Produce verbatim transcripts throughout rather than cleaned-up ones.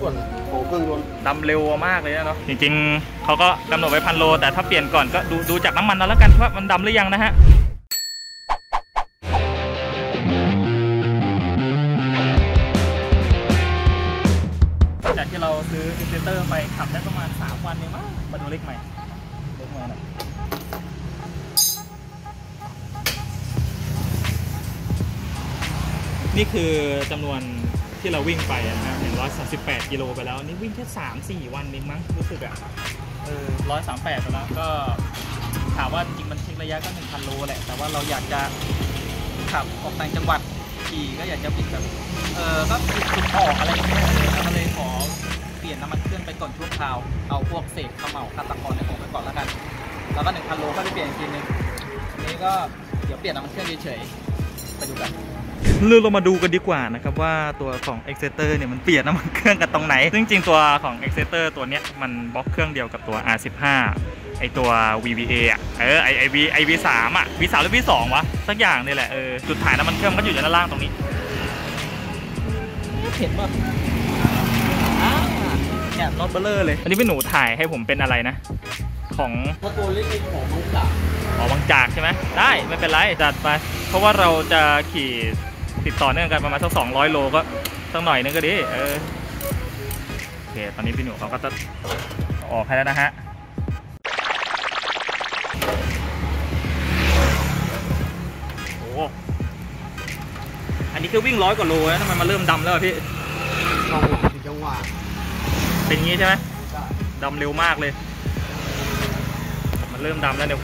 ส่วนของเครื่องยนต์ดำเร็วมากเลยนะเนาะจริงๆเขาก็กำหนดไว้พันโลแต่ถ้าเปลี่ยนก่อนก็ดูดูจากน้ำมันแล้วแล้วกันว่ามันดำหรือยังนะฮะจากที่เราซื้ออินเตอร์ไปขับได้ประมาณสามวันเองมั้งมาดูเลขใหม่เลขใหม่หน่อยนี่คือจำนวนที่เราวิ่งไปนะหนึ่งร้อยสามสิบแปดกิโลไปแล้วนี่วิ่งแค่ สามถึงสี่ วันเองมั้งรู้สึกอะเออหนึ่งร้อยสามสิบแปดแล้วก็ถามว่าจริงมันเช็คระยะก็ หนึ่งพัน โลแหละแต่ว่าเราอยากจะขับออกต่างจังหวัดขี่ก็อยากจะปิดแบบเออก็ปิดจุดออกอะไรอย่างเงี้ยเลยก็เลยขอเปลี่ยนน้ำมันเครื่องไปก่อนชั่วคราวเอาพวกเศษขม่าคาตะกอนในของไปก่อนแล้วกันแล้วก็ หนึ่งพัน โลก็จะเปลี่ยนอีกทีนึงนี่ก็เดี๋ยวเปลี่ยนน้ำมันเครื่องเฉยๆไปดูกันเรื่องเรามาดูกันดีกว่านะครับว่าตัวของ Exeter เนี่ยมันเปลี่ยนน้ำมันเครื่องกันตรงไหนซึ่งจริงตัวของ Exeter ตัวเนี้ยมันบล็อกเครื่องเดียวกับตัว อาร์ สิบห้า ไอตัว วี วี เอ อ่ะเออไอไอ V ไอ วี สาม อ่ะ วี สาม หรือ วี สอง วะสักอย่างนี่แหละเออจุดถ่ายน้ำมันเครื่องมันอยู่ด้านล่างตรงนี้เห็นป่ะเนี่ยรถเบลเลอร์เลยอันนี้เป็นหนูถ่ายให้ผมเป็นอะไรนะของตัวเล็กของบางจากอ๋อบางจากใช่ไหมได้ไม่เป็นไรจัดไปเพราะว่าเราจะขี่ติดต่อเนื่องกันประมาณสักสองร้อยโลก็สักหน่อยนึงก็ดีเออโอเคตอนนี้พี่หนูเขาก็จะออกให้แล้วนะฮะโอ้อันนี้คือวิ่งร้อยกว่าโลแล้วทำไมมาเริ่มดำแล้วพี่จังหวะเป็นอย่างนี้ใช่ไหมดำเร็วมากเลยมันเริ่มดำแล้วเดี๋ยว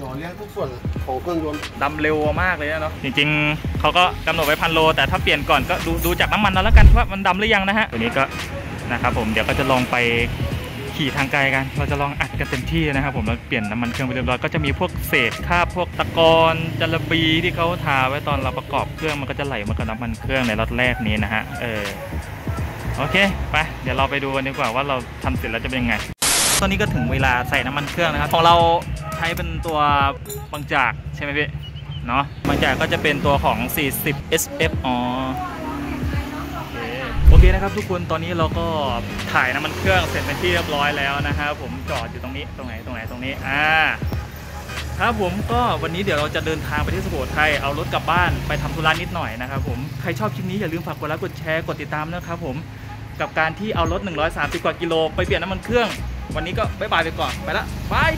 หล่อเลี้ยงทุกส่วนของเครื่องยนต์ดำเร็วมากเลยนะเนาะจริงๆเขาก็กำหนดไว้พันโลแต่ถ้าเปลี่ยนก่อนก็ดูดูจากน้ำมันแล้วกันว่ามันดำหรือยังนะฮะตัวนี้ก็นะครับผมเดี๋ยวก็จะลองไปขี่ทางไกลกันเราจะลองอัดกันเต็มที่นะครับผมแล้วเปลี่ยนน้ำมันเครื่องไปเรียบร้อยก็จะมีพวกเศษคราบพวกตะกอนจระบีที่เขาทาไว้ตอนเราประกอบเครื่องมันก็จะไหลมากับน้ำมันเครื่องในล็อตแรกนี้นะฮะเออโอเคไปเดี๋ยวเราไปดูกันดีกว่าว่าเราทำเสร็จแล้วจะเป็นยังไงตอนนี้ก็ถึงเวลาใส่น้ำมันเครื่องนะครับของเราใช้เป็นตัวบางจากใช่ไหมพี่เนาะบางจากก็จะเป็นตัวของสี่สิบ เอส เอฟ อ๋อโอเคนะครับทุกคนตอนนี้เราก็ถ่ายน้ำมันเครื่องเสร็จเป็นที่เรียบร้อยแล้วนะครับผมจอดอยู่ตรงนี้ตรงไหนตรงไหนตรงนี้อ่าครับผมก็วันนี้เดี๋ยวเราจะเดินทางไปที่สุโขทัยเอารถกลับบ้านไปทำธุระนิดหน่อยนะครับผมใครชอบคลิปนี้อย่าลืมฝากกดไลค์กดแชร์กดติดตามนะครับผมกับการที่เอารถหนึ่งร้อยสามสิบกว่ากิโลไปเปลี่ยนน้ำมันเครื่องวันนี้ก็บ๊ายบายไปก่อนไปละบาย